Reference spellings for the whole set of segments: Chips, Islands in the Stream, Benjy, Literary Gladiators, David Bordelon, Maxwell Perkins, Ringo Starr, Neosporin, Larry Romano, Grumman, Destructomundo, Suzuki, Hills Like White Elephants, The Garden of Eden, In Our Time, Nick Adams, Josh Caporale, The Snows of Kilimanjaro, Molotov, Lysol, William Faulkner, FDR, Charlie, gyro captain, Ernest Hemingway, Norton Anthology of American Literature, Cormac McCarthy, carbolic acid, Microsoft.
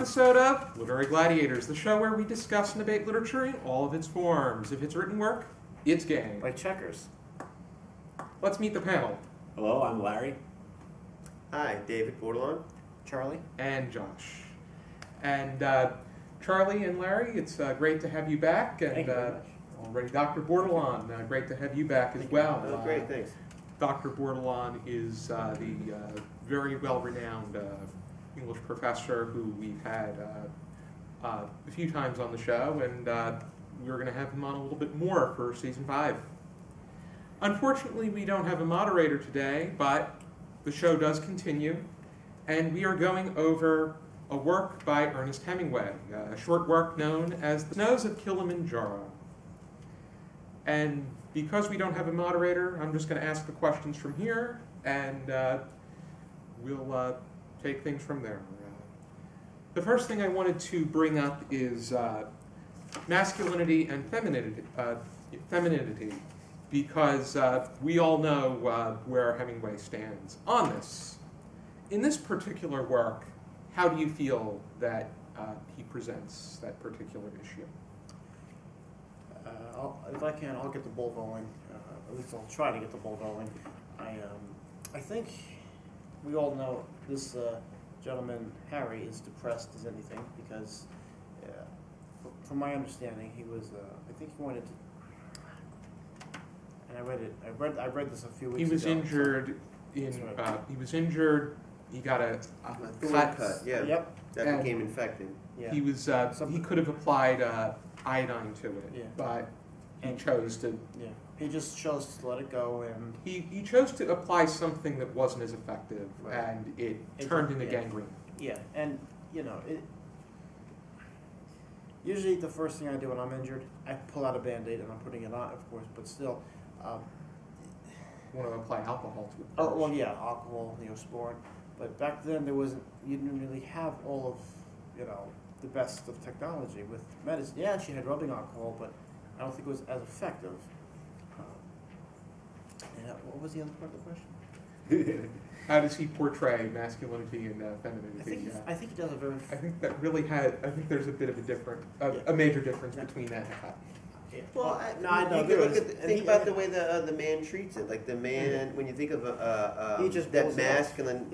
episode of Literary Gladiators, the show where we discuss and debate literature in all of its forms. If it's written work, it's game. Like checkers. Let's meet the panel. Hello, I'm Larry. Hi, David Bordelon. Charlie. And Josh. And Charlie and Larry, it's great to have you back. And already Dr. Bordelon, great to have you back as well. Oh, great, thanks. Dr. Bordelon is the very well-renowned English professor who we've had a few times on the show, and we're going to have him on a little bit more for season 5. Unfortunately, we don't have a moderator today, but the show does continue, and we are going over a work by Ernest Hemingway, a short work known as The Snows of Kilimanjaro. And because we don't have a moderator, I'm just going to ask the questions from here, and we'll take things from there. The first thing I wanted to bring up is masculinity and femininity, because we all know where Hemingway stands on this. In this particular work, how do you feel that he presents that particular issue? If I can, I'll get the ball rolling. At least I'll try to get the ball rolling. I think we all know this gentleman, Harry, is depressed as anything because, from my understanding, he was, I think he wanted to, and I read this a few weeks ago. He was injured, he got a cut. Yeah, yep. That became infected. Yeah. He was, he could have applied iodine to it, yeah, but he chose to. Yeah. He just chose to let it go, and he chose to apply something that wasn't as effective, right, and it turned into gangrene. Yeah, and you know, usually the first thing I do when I'm injured, I pull out a Band-Aid and I'm putting it on, of course, but still, want to apply alcohol to it. Oh, well, yeah, alcohol, Neosporin. But back then you didn't really have all of, you know, the best of technology with medicine. Yeah, she had rubbing alcohol, but I don't think it was as effective. And what was the other part of the question? How does he portray masculinity and femininity? I think he does a very. I think that really had. I think there's a bit of a different, a major difference between that and that. Yeah. Well, think about the way the man treats it. Like the man, when you think of that masculine,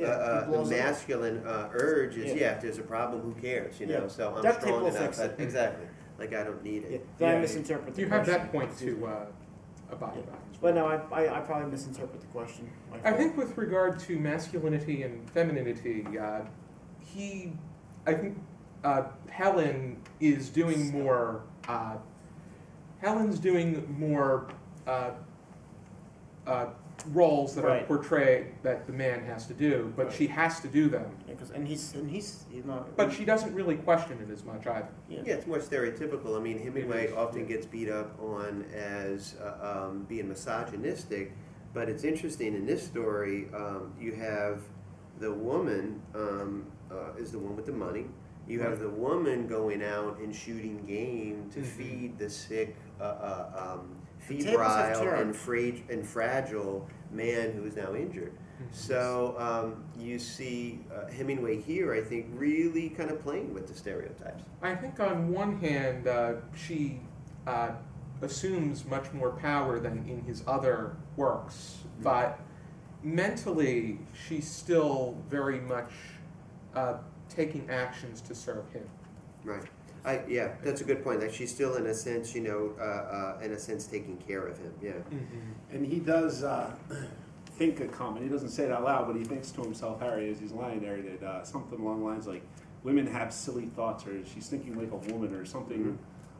urge is, if there's a problem, who cares? You know, so I'm strong enough. Exactly. Like I don't need it. Yeah. Then I misinterpret the question. You have that point to abide by. But no, I probably misinterpret the question. I think with regard to masculinity and femininity, I think Helen is doing more. Helen's doing more roles that are portrayed that the man has to do, but she has to do them. Yeah, and he's not. But she doesn't really question it as much either. Yeah, it's more stereotypical. I mean, Hemingway often gets beat up on as being misogynistic, but it's interesting in this story. You have the woman is the one with the money. You have the woman going out and shooting game to feed the sick, febrile and fragile man who is now injured. So you see Hemingway here, I think, really kind of playing with the stereotypes. I think on one hand, she assumes much more power than in his other works, but mentally she's still very much taking actions to serve him. Right. Yeah, that's a good point. That she's still, in a sense, you know, taking care of him. Yeah. And he does think a comment. He doesn't say it out loud, but he thinks to himself, Harry, as he's lying there, that something along the lines like, women have silly thoughts, or she's thinking like a woman, or something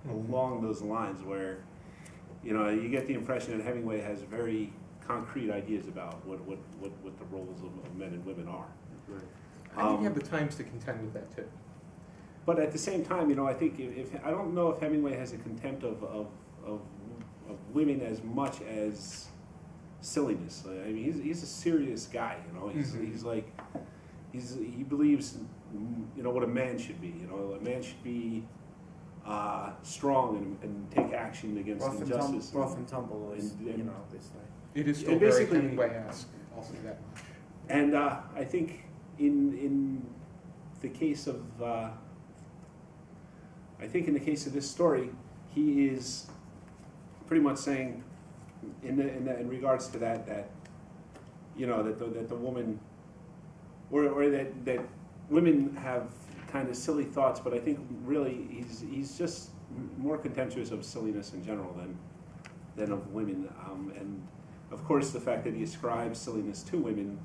along those lines, where, you know, you get the impression that Hemingway has very concrete ideas about what the roles of men and women are. Right. I think you have the times to contend with that too. But at the same time, you know, I think I don't know if Hemingway has a contempt of women as much as silliness. I mean, he's a serious guy. You know, he believes, you know, what a man should be. You know, a man should be strong and take action against injustice. Rough and tumble, you know, this thing. It is still very Hemingway-esque. I'll say that much. And I think. In the case of I think in the case of this story, he is pretty much saying, in regards to that, that the woman, or that women have kind of silly thoughts, but I think really he's just more contemptuous of silliness in general than of women, and of course the fact that he ascribes silliness to women,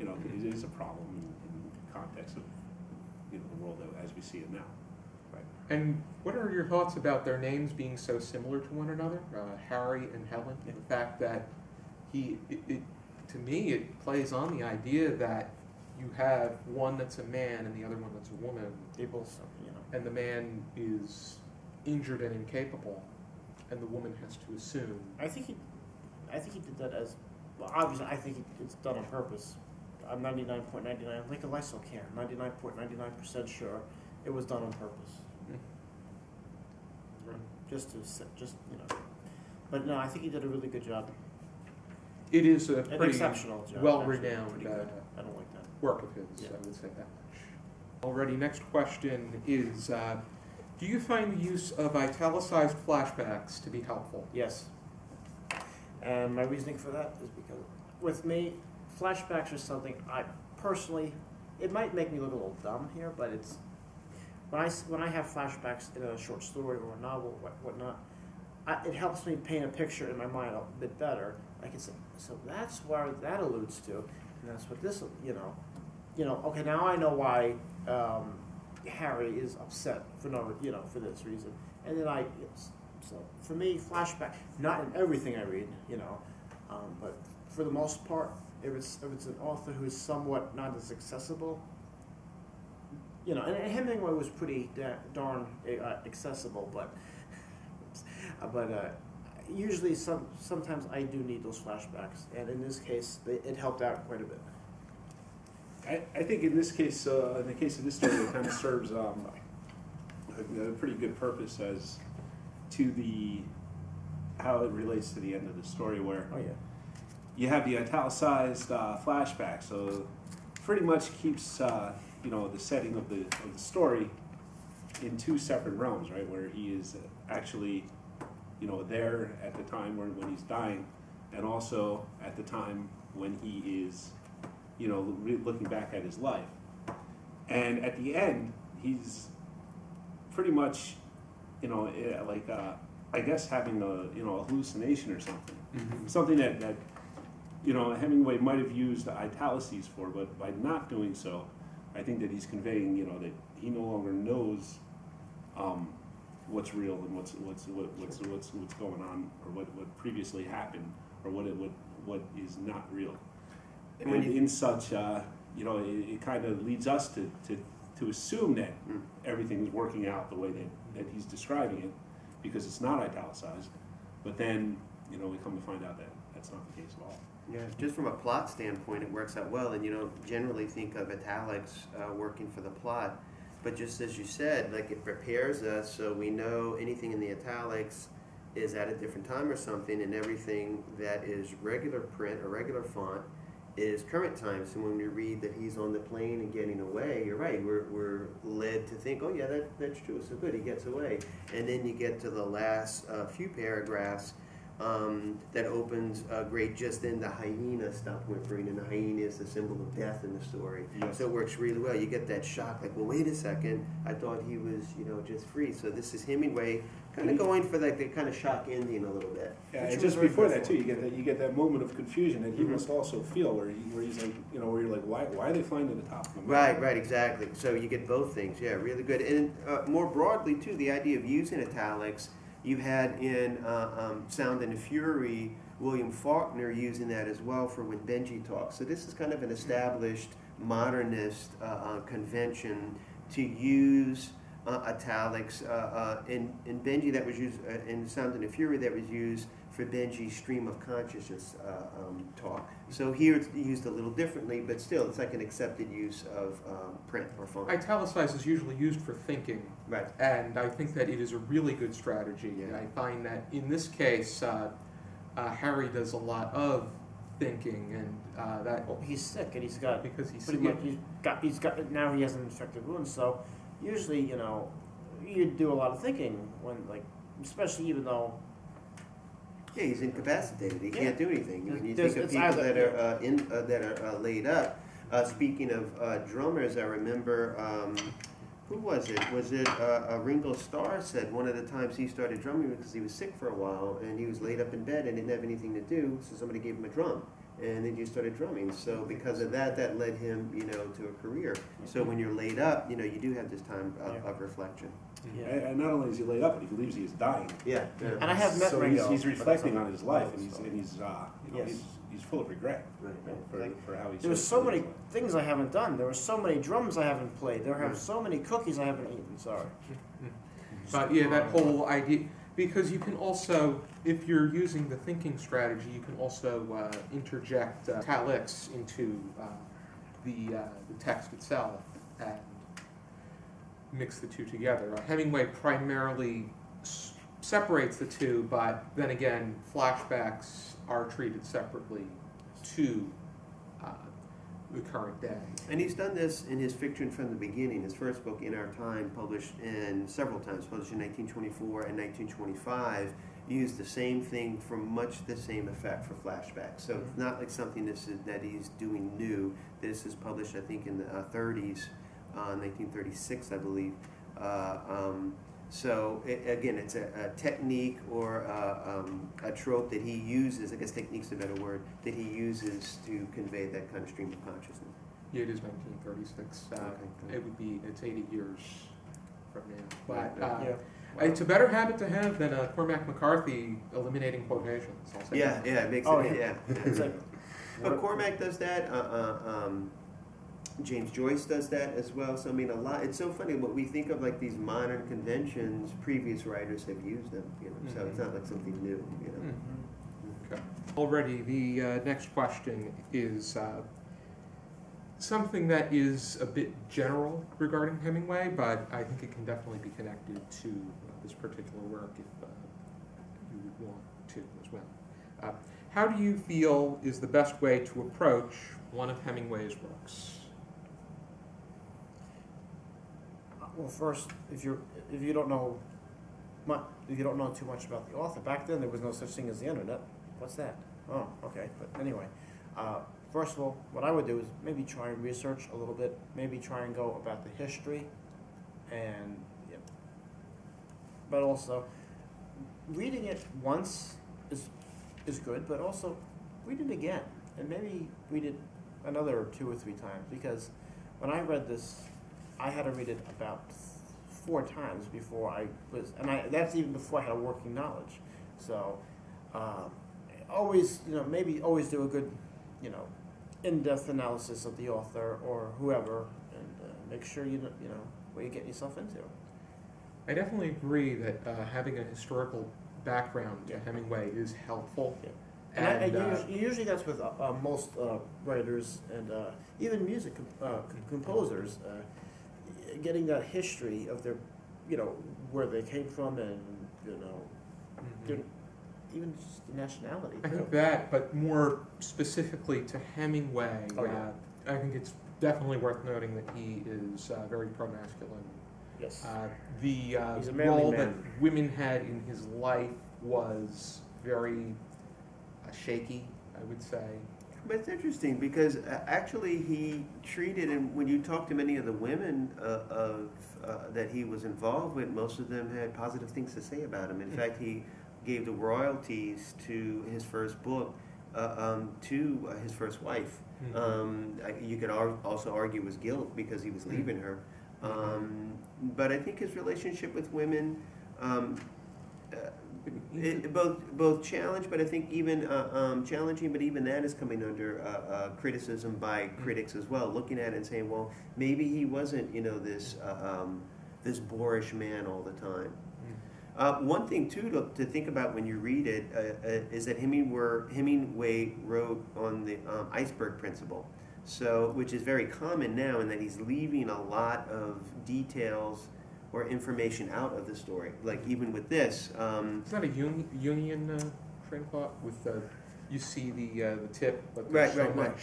is a problem in the context of the world as we see it now. Right. And what are your thoughts about their names being so similar to one another, Harry and Helen? Yeah. The fact that to me, it plays on the idea that you have one that's a man and the other one that's a woman. They both, and the man is injured and incapable, and the woman has to assume. I think he did that as well. Obviously, I think it's done on purpose. I'm 99.99, like a Lysol can. 99.99% sure it was done on purpose. Mm-hmm. Right. Just but no, I think he did a really good job. It is a pretty exceptional job. Well-renowned work of his, yeah. I would say that much. Already, next question is, do you find the use of italicized flashbacks to be helpful? Yes. And my reasoning for that is because, with me, flashbacks are something I personally, it might make me look a little dumb here, but it's, when I have flashbacks in a short story or a novel or whatnot, it helps me paint a picture in my mind a bit better. I can say, so that's where that alludes to, and that's what this, okay, now I know why Harry is upset for for this reason. And then so for me, flashback, not in everything I read, but for the most part, if it's an author who's somewhat not as accessible, and Hemingway was pretty darn accessible, but usually sometimes I do need those flashbacks, and in this case, it helped out quite a bit. I think in this case, in the case of this story, it kind of serves a pretty good purpose as to how it relates to the end of the story, where you have the italicized flashback, so pretty much keeps the setting of the story in two separate realms, right, where he is actually there at the time when he's dying, and also at the time when he is, looking back at his life. And at the end, he's pretty much, I guess having a hallucination or something. Mm-hmm. Something that Hemingway might have used italices for, but by not doing so, I think that he's conveying, that he no longer knows, what's real and what's going on, or what previously happened, or what is not real. And in such, it kind of leads us to assume that everything is working out the way that he's describing it, because it's not italicized. But then, we come to find out that that's not the case at all. Yeah, just from a plot standpoint, it works out well, and you don't generally think of italics working for the plot. But just as you said, like, it prepares us so we know anything in the italics is at a different time or something, and everything that is regular print or regular font is current time. So when you read that he's on the plane and getting away, you're right, we're led to think, oh yeah, that's true, so good, he gets away. And then you get to the last few paragraphs that opens great just then. The hyena stopped whimpering, and the hyena is the symbol of death in the story. Yes. So it works really well. You get that shock, like, well, wait a second, I thought he was, just free. So this is Hemingway kind of going for that kind of shock ending a little bit. Yeah, and just before that too, you get that moment of confusion that he must also feel, where he's like, where you're like, why are they flying to the top of the mountain? Right, exactly. So you get both things. Yeah, really good. And more broadly too, the idea of using italics. You had in Sound and the Fury, William Faulkner using that as well for when Benjy talks. So this is kind of an established modernist convention to use italics. In Benjy, that was used in Sound and the Fury, that was used for Benjy's stream of consciousness talk. So here it's used a little differently, but still it's like an accepted use of print or font. Italicize is usually used for thinking, right? And I think that it is a really good strategy. Yeah. And I find that in this case, Harry does a lot of thinking, and he's sick, and he's got, because he's sick. He's got now he has an infected wound, so usually you do a lot of thinking when, like, especially even though. Yeah, he's incapacitated. He can't do anything. When you think of people that are laid up. Speaking of drummers, I remember. Who was it? Was it Ringo Starr said one of the times he started drumming because he was sick for a while and he was laid up in bed and didn't have anything to do, so somebody gave him a drum and then you started drumming. So because of that, that led him, you know, to a career. So when you're laid up, you know, you do have this time of reflection. Yeah. And not only is he laid up, but he believes he is dying. Yeah. And I have met Ringo. So he's reflecting on his life, and he's full of regret for how he's. There were so many things I haven't done. There were so many drums I haven't played. There have so many cookies I haven't eaten. Sorry. But yeah, that whole idea, because you can also, if you're using the thinking strategy, you can also interject italics into the text itself. Mix the two together. Hemingway primarily separates the two, but then again, flashbacks are treated separately to the current day. And he's done this in his fiction from the beginning. His first book, In Our Time, published in 1924 and 1925, used the same thing for much the same effect for flashbacks. So it's not like something that he's doing new. This is published, I think, in the 30s. 1936, I believe. So again, it's a technique or a trope that he uses. I guess technique's a better word that he uses to convey that kind of stream of consciousness. Yeah, it is 1936. Okay. It would be. It's 80 years from now. But it's a better habit to have than Cormac McCarthy eliminating quotations. I'll say it makes it's like, but Cormac does that. James Joyce does that as well. So I mean, a lot. It's so funny what we think of like these modern conventions. Previous writers have used them, you know. So it's not like something new, you know. Okay. Already, the next question is something that is a bit general regarding Hemingway, but I think it can definitely be connected to this particular work if you would want to as well. How do you feel is the best way to approach one of Hemingway's works? Well, first, if you don't know too much about the author, back then there was no such thing as the internet. What's that? Oh, okay. But anyway, first of all, what I would do is maybe try and research a little bit. Maybe try and go about the history, and but also reading it once is good. But also read it again, and maybe read it another 2 or 3 times, because when I read this, I had to read it about 4 times before I was, that's even before I had a working knowledge. So, always, you know, maybe always do a good, you know, in-depth analysis of the author or whoever, and make sure you know what you're getting yourself into. I definitely agree that having a historical background to Hemingway is helpful. Yeah. And usually that's with most writers and even music composers. Getting that history of their, you know, where they came from and, you know, even just the nationality. I think that, but more specifically to Hemingway, I think it's definitely worth noting that he is very pro-masculine. Yes. The role that women had in his life was very shaky, I would say. But it's interesting because actually he treated, and when you talk to many of the women that he was involved with, most of them had positive things to say about him. In fact, he gave the royalties to his first book to his first wife. You could also argue was guilt because he was leaving her. But I think his relationship with women, both challenged, but I think even challenging, but even that is coming under criticism by critics as well, looking at it and saying, well, maybe he wasn't, you know, this this boorish man all the time. One thing too to think about when you read it is that Hemingway wrote on the iceberg principle, so which is very common now, in that he's leaving a lot of details or information out of the story, like even with this. It's not a Jungian train of thought with you see the tip, but there's so much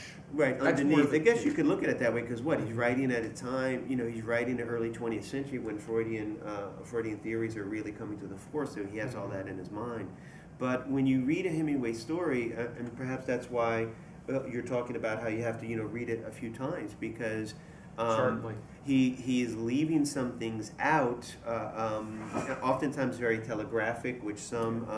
underneath. I guess you could look at it that way, because what he's writing at a time, you know, he's writing the early 20th century when Freudian theories are really coming to the fore, so he has all that in his mind. But when you read a Hemingway story, and perhaps that's why you're talking about how you have to, you know, read it a few times, because he is leaving some things out, oftentimes very telegraphic, which some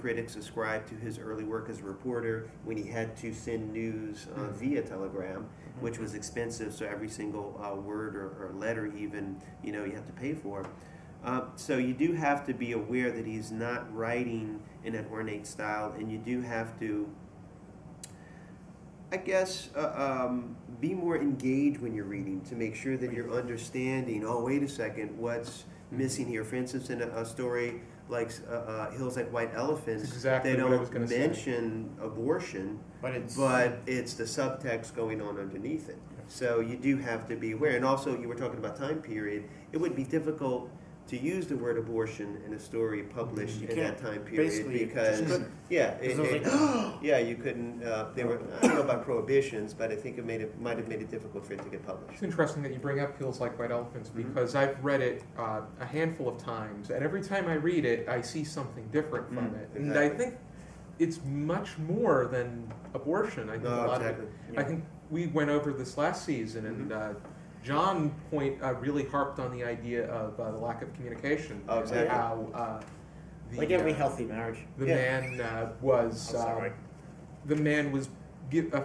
critics ascribe to his early work as a reporter when he had to send news via telegram, which was expensive, so every single word or letter, even, you know, you have to pay for. So you do have to be aware that he's not writing in an ornate style, and you do have to, I guess, be more engaged when you're reading to make sure that you're understanding, oh, wait a second, what's missing here? For instance, in a story like Hills Like White Elephants, exactly, they don't mention abortion, but it's the subtext going on underneath it. So you do have to be aware. And also, you were talking about time period. It would be difficult to use the word abortion in a story published in that time period, because you couldn't. They were, I don't know about prohibitions, but I think it might have made it difficult for it to get published. It's interesting that you bring up Hills Like White Elephants, because I've read it a handful of times, and every time I read it, I see something different from it, and I think it's much more than abortion. I think a lot of it, I think we went over this last season, and John really harped on the idea of the lack of communication. Oh, exactly. How, like every healthy marriage, the man was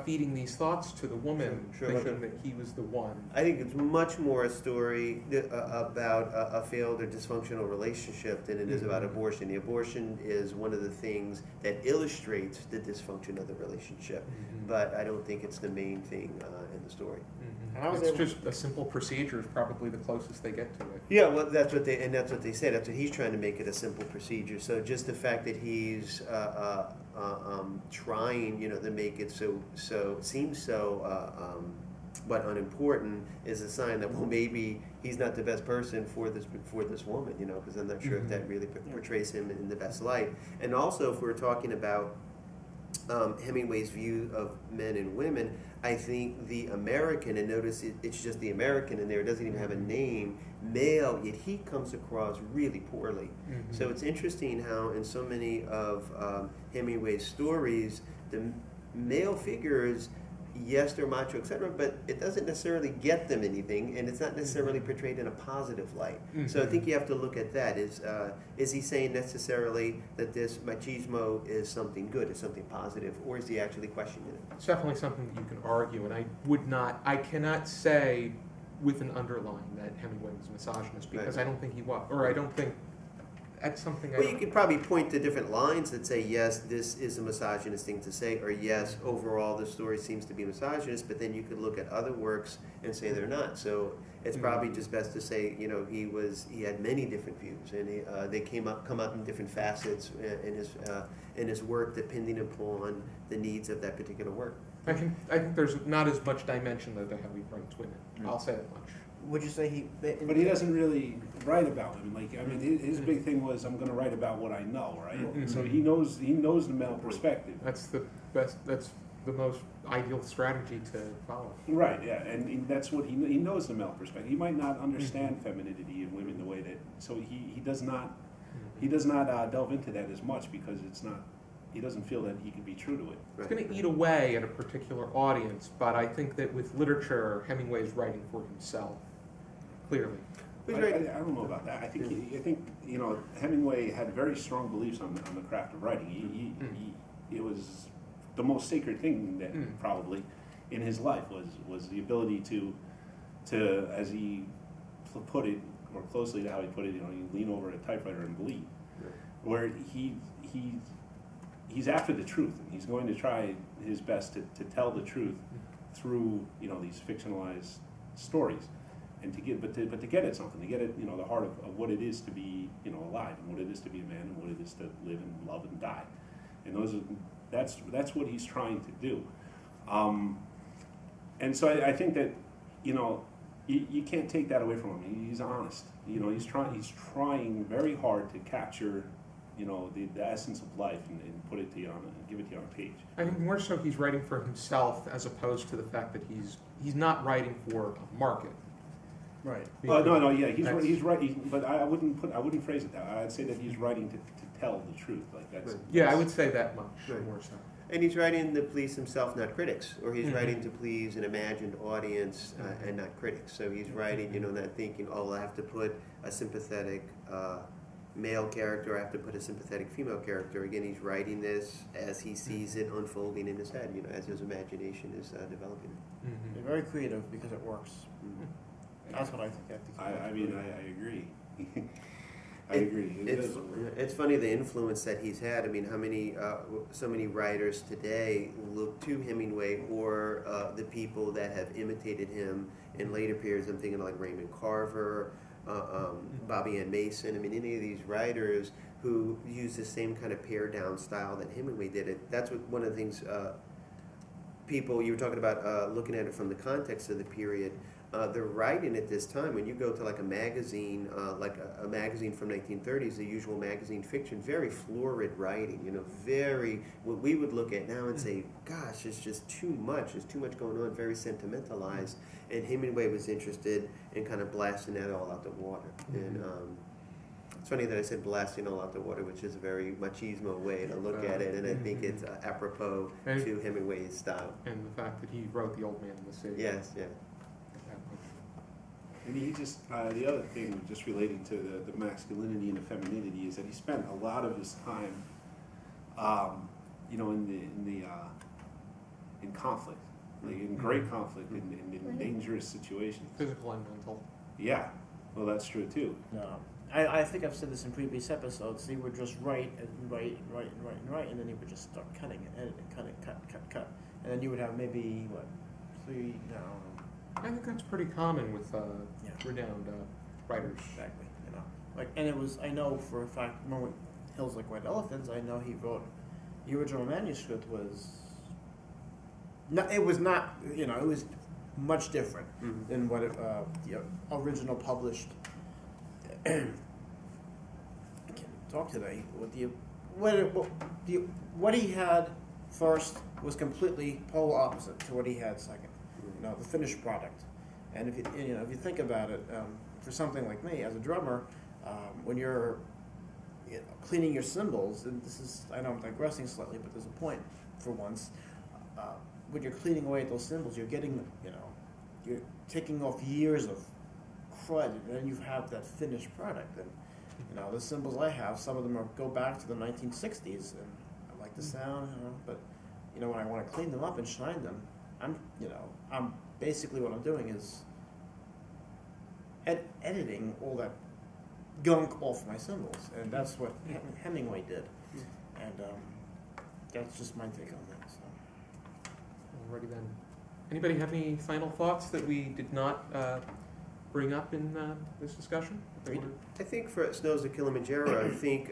feeding these thoughts to the woman, thinking that he was the one. I think it's much more a story about a failed or dysfunctional relationship than it is about abortion. The abortion is one of the things that illustrates the dysfunction of the relationship, but I don't think it's the main thing in the story. And it's just a simple procedure is probably the closest they get to it. Yeah, well, that's what they say. That's what he's trying to make it, a simple procedure. So just the fact that he's trying, you know, to make it so seems so but unimportant is a sign that, well, maybe he's not the best person for this woman, you know, because I'm not sure if that really portrays him in the best light. And also, if we're talking about Hemingway's view of men and women, I think the American, and notice it's just the American in there, it doesn't even have a name, male, yet he comes across really poorly. So it's interesting how in so many of Hemingway's stories, the male figures, yes, they're macho, etc., but it doesn't necessarily get them anything, and it's not necessarily portrayed in a positive light. So I think you have to look at that. Is he saying necessarily that this machismo is something good, is something positive, or is he actually questioning it? It's definitely something that you can argue, and I cannot say with an underline that Hemingway was misogynist, because I don't think he was, or I don't think that's something. Well, you could probably point to different lines that say, yes, this is a misogynist thing to say, or yes, overall the story seems to be misogynist, but then you could look at other works and say they're not. So it's probably just best to say, you know, he had many different views, and he, they come up in different facets in his work, depending upon the needs of that particular work. I think there's not as much dimension though to how he writes women. I'll say that much. Would you say but he doesn't really write about him. Like, I mean, his big thing was, I'm going to write about what I know, right? So he knows the male perspective. That's the best. That's the most ideal strategy to follow. Right. Yeah, and that's what he knows, the male perspective. He might not understand femininity in women the way that. So he does not delve into that as much, because it's not. He doesn't feel that he can be true to it. It's going to eat away at a particular audience, but I think that with literature, Hemingway is writing for himself. Clearly, I don't know about that. I think you know, Hemingway had very strong beliefs on the craft of writing. It was the most sacred thing that probably in his life was the ability to, as he put it, or closely to how he put it, you know, you lean over a typewriter and bleed. Where he's after the truth, and he's going to try his best to tell the truth through, you know, these fictionalized stories. And to get at something, to get at, you know, the heart of what it is to be, you know, alive, and what it is to be a man, and what it is to live and love and die, and that's what he's trying to do. And so I think that, you know, you can't take that away from him. He's honest. You know, he's trying very hard to capture you know, the essence of life and put it to you on, give it to you on a page. I think more so he's writing for himself as opposed to the fact that he's not writing for a market. Right. No, yeah, he's writing, but I wouldn't phrase it that way. I'd say that he's writing to tell the truth, like that's. Right. Yeah, I would say that much more so. And he's writing to please himself, not critics, or he's writing to please an imagined audience and not critics. So he's writing, you know, that thinking, oh, I have to put a sympathetic male character, I have to put a sympathetic female character. Again, he's writing this as he sees it unfolding in his head, you know, as his imagination is developing. They're very creative because it works. That's what I think. I mean, I agree. I agree. It's funny the influence that he's had. I mean, how many, so many writers today look to Hemingway or the people that have imitated him in later periods. I'm thinking like Raymond Carver, Bobbie Ann Mason. I mean, any of these writers who use the same kind of pared down style that Hemingway did. That's what one of the things people, you were talking about looking at it from the context of the period. The writing at this time, when you go to like a magazine, like a magazine from 1930s, the usual magazine fiction, very florid writing, you know, very, what we would look at now and say, gosh, it's just too much, there's too much going on, very sentimentalized, and Hemingway was interested in kind of blasting that all out the water, and it's funny that I said blasting all out the water, which is a very machismo way to look at it, and I think it's apropos to Hemingway's style. And the fact that he wrote The Old Man and the Sea. Yes, yeah. And he just, the other thing, just relating to the masculinity and the femininity, is that he spent a lot of his time, you know, in conflict, like in great conflict, in dangerous situations. Physical and mental. Yeah, well, that's true too. I think I've said this in previous episodes. He would just write and write and write and write and write, and then he would just start cutting and editing, cutting, cut, and then you would have maybe what I think that's pretty common with renowned writers. Exactly, you know. Like, and it was, I know for a fact, remember Hills Like White Elephants, I know he wrote, the original manuscript was, it was not, you know, it was much different than what it, the original published, I can't talk today, what he had first was completely polar opposite to what he had second. You know, the finished product, and if you think about it, for something like me as a drummer, when you're cleaning your cymbals, and this is, I know I'm digressing slightly, but there's a point for once. When you're cleaning away at those cymbals, you're getting, you know, you're taking off years of crud, and then you have that finished product. And you know, the cymbals I have, some of them are, go back to the 1960s, and I like the sound, you know, but you know, when I want to clean them up and shine them, I'm basically what I'm doing is editing all that gunk off my cymbals, and that's what Hemingway did, and that's just my take on that. So. Alrighty then. Anybody have any final thoughts that we did not bring up in this discussion? I think for Snows of Kilimanjaro, I think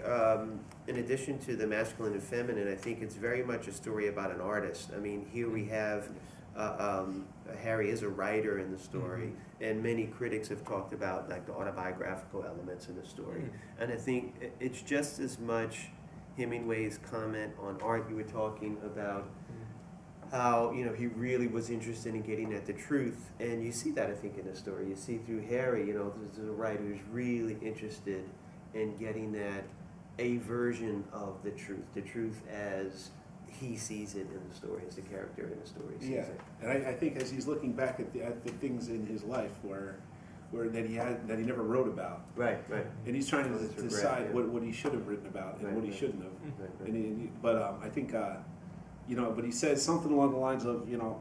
in addition to the masculine and feminine, I think it's very much a story about an artist. I mean, here we have. Harry is a writer in the story, and many critics have talked about like the autobiographical elements in the story. And I think it's just as much Hemingway's comment on art. You were talking about how, you know, he really was interested in getting at the truth, and you see that I think in the story. You see through Harry, you know, this is a writer who's really interested in getting at a version of the truth as he sees it in the story, as the character in the story sees it. And I think as he's looking back at the things in his life that he never wrote about. Right. And he's trying to decide what he should have written about and what he shouldn't have. But I think, you know, but he says something along the lines of, you know,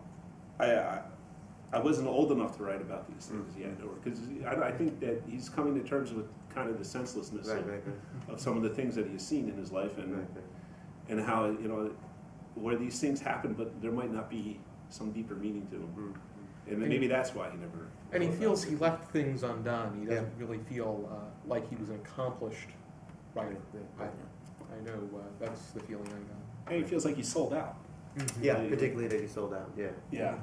I wasn't old enough to write about these things yet, because I think that he's coming to terms with kind of the senselessness of some of the things that he's seen in his life, and how, you know, where these things happen, but there might not be some deeper meaning to them, and maybe that's why he never. And he feels he left things undone. He doesn't really feel like he was an accomplished writer. I know that's the feeling I got. And he feels like he sold out. Yeah, like, particularly that he sold out. Yeah.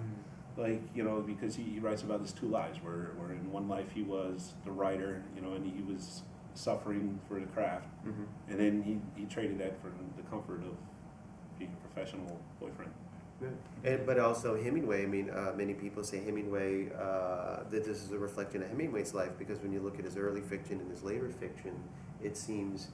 Like, you know, because he writes about his two lives, where in one life he was the writer, you know, and he was suffering for the craft, mm-hmm. and then he traded that for the comfort of being a professional boyfriend. Yeah. And, but also Hemingway, I mean, many people say Hemingway, that this is a reflection of Hemingway's life, because when you look at his early fiction and his later fiction, it seems,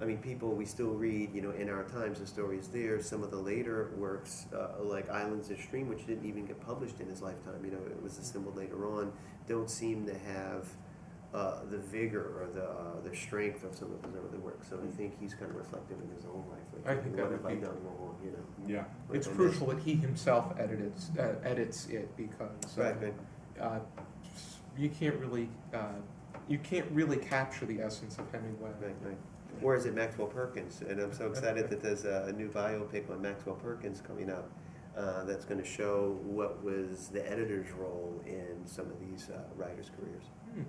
I mean, people, we still read, you know, In Our Times, the stories there, some of the later works, like Islands in the Stream, which didn't even get published in his lifetime, you know, it was assembled later on, don't seem to have the vigor or the strength of some of his other work. So I think he's kind of reflective in his own life. Like, I think that would be done more, you know. Yeah, like, it's crucial that he himself edits it, because you can't really capture the essence of Hemingway. Right, right. Or is it Maxwell Perkins? And I'm so excited that there's a new biopic on Maxwell Perkins coming up. That's going to show what was the editor's role in some of these writers' careers. Hmm.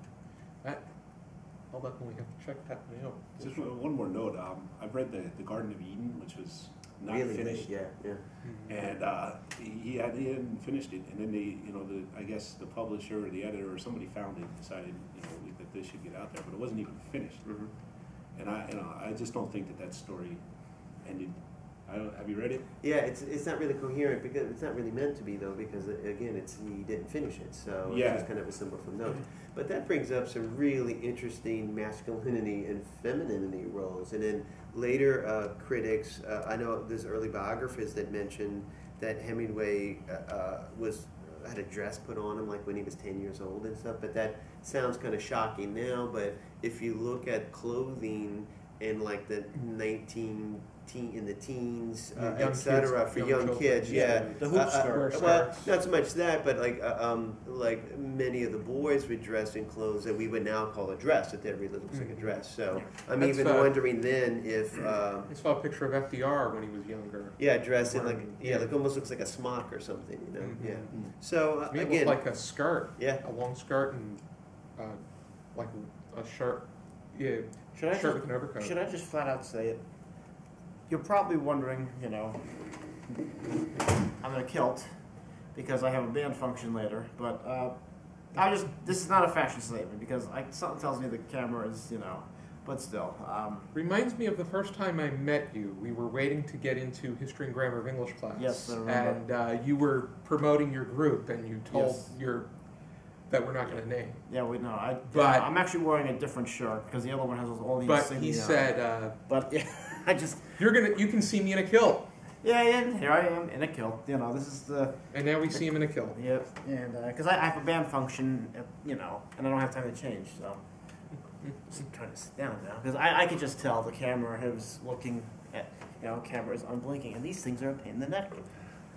I'll definitely have to check that out. Just one more note. I've read The Garden of Eden, which was not really finished. Yeah. And he hadn't finished it, and then I guess the publisher or the editor or somebody found it and decided, you know, that this should get out there, but it wasn't even finished. Mm-hmm. And I just don't think that story ended. Have you read it? Yeah, it's not really coherent, because it's not really meant to be, though, because again, he didn't finish it, so yeah. It's kind of assembled from notes. But that brings up some really interesting masculinity and femininity roles, and then later critics. I know there's early biographers that mentioned that Hemingway had a dress put on him, like when he was 10 years old and stuff. But that sounds kind of shocking now. But if you look at clothing in like the 19. In the teens, etc., for young kids, yeah. The hoop skirts. Well, not so much that, but like many of the boys would dress in clothes that we would now call a dress. That really looks like a dress. So I'm even wondering then if I saw a picture of FDR when he was younger. Yeah, dressed in like almost looks like a smock or something, you know. Mm-hmm. Yeah. Mm-hmm. So again, it looked like a skirt. Yeah, a long skirt and like a shirt. Yeah, shirt with an overcoat. Should I just flat out say it? You're probably wondering, you know, I'm in a kilt because I have a band function later, but this is not a fashion statement, because something tells me the camera is, you know, but still. Reminds me of the first time I met you. We were waiting to get into history and grammar of English class. Yes, I remember. And you were promoting your group, and you told that we're not going to name. Yeah, we know. I'm actually wearing a different shirt because the other one has all these. But he said, you can see me in a kilt. Yeah, and here I am in a kilt. You know, this is the. And now we see him in a kilt. Yep. And because I have a band function, you know, and I don't have time to change, so I'm just trying to sit down now, because I could just tell the camera was looking at, you know, camera is unblinking, and these things are a pain in the neck.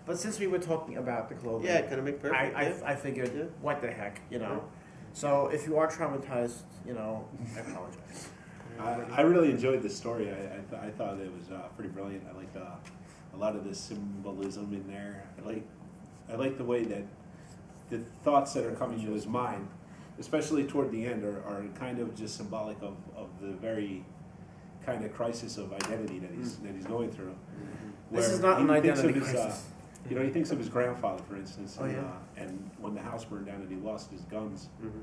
But since we were talking about the clothing, yeah, kind of make perfect. I figured, what the heck, you know. So if you are traumatized, you know, I apologize. I really enjoyed this story. I thought it was pretty brilliant. I liked a lot of the symbolism in there. I like the way that the thoughts that are coming to his mind, especially toward the end, are kind of just symbolic of the very kind of crisis of identity that he's going through. Mm-hmm. This is not an identity crisis. You know, he thinks of his grandfather, for instance, and when the house burned down and he lost his guns, mm-hmm.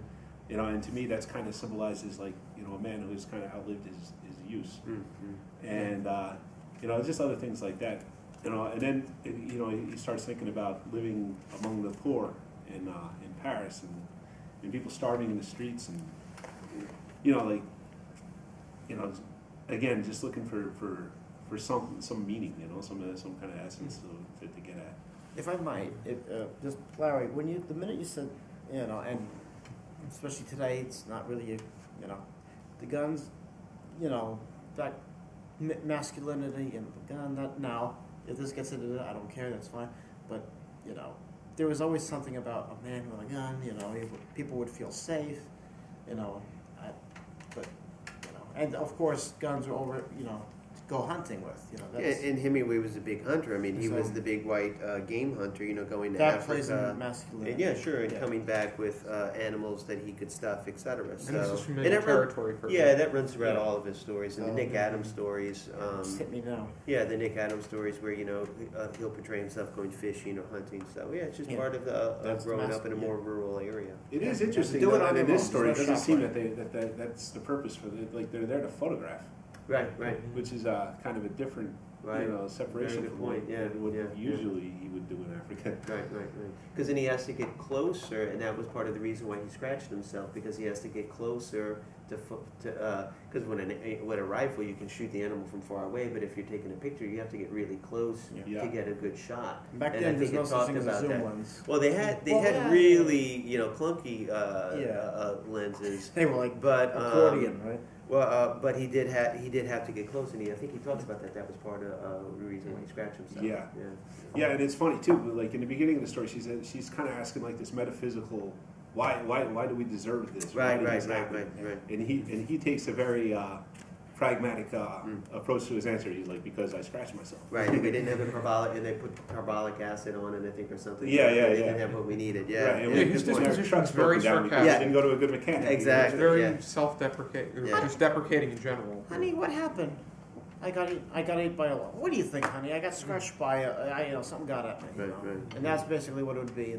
you know, and to me that's kind of symbolizes, like, you know, a man who's kind of outlived his use, mm-hmm. and you know, just other things like that, you know, and then you know he starts thinking about living among the poor in Paris and people starving in the streets, and you know, like, you know, again, just looking for some meaning, you know, some kind of essence to get at. If I might, just Larry, the minute you said, you know, and especially today, it's not really, you know, the guns, you know, that masculinity and the gun. That now, if this gets into it, I don't care. That's fine. But you know, there was always something about a man with a gun. You know, people would feel safe. You know, and of course, guns are over. You know. go hunting with. You know, that's, yeah, and Hemingway was a big hunter. I mean, he was the big white game hunter, you know, going to that Africa. Plays in masculinity. Yeah, sure, and coming back with animals that he could stuff, etc. So, and this is familiar territory for me. That runs throughout all of his stories. And the Nick Adams stories. Just hit me now. Yeah, the Nick Adams stories where, you know, he'll portray himself going fishing or hunting. So, yeah, it's just part of the, growing up in a more rural area. It is interesting, though, in this story, it doesn't seem that that's the purpose for it. Like, they're there to photograph. Right, right. Which is kind of a different, you know, separation from what usually he would do in Africa. Right, right, right. Because then he has to get closer, and that was part of the reason why he scratched himself, because he has to get closer to, because with a rifle you can shoot the animal from far away, but if you're taking a picture you have to get really close to get a good shot. Back then there's no such thing as zoom lenses. Well, they had really, you know, clunky lenses. They were like accordion, right? Well, but he did have to get close, and I think he talks about that. That was part of the reason why he scratched himself. Yeah, and it's funny too. Like in the beginning of the story, she's kind of asking like this metaphysical, why do we deserve this? Right. And he takes a very pragmatic approach to his answer. He's like, because I scratched myself. Right. They didn't have the carbolic, and they put carbolic acid on it, I think, or something. They didn't have what we needed. Right. And his disposition was very sarcastic. Didn't go to a good mechanic. Exactly. Very self-deprecating, just deprecating in general. Honey, what happened? I got ate by a log. What do you think, honey? I got scratched by you know, something got at me. Right. And that's basically what it would be,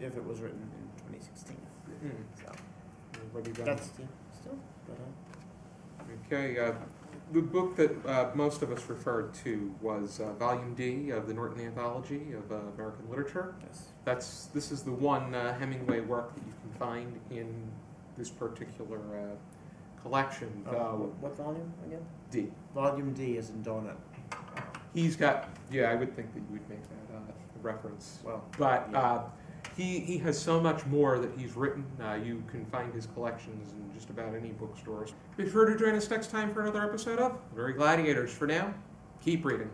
if it was written in 2016. So that's still. Okay, the book that most of us referred to was Volume D of the Norton Anthology of American Literature. Yes. This is the one Hemingway work that you can find in this particular collection. What volume again? D. Volume D is in Donut. He's got, I would think that you would make that a reference. Well, but he has so much more that he's written. You can find his collections in just about any bookstores. Be sure to join us next time for another episode of Literary Gladiators. For now, keep reading.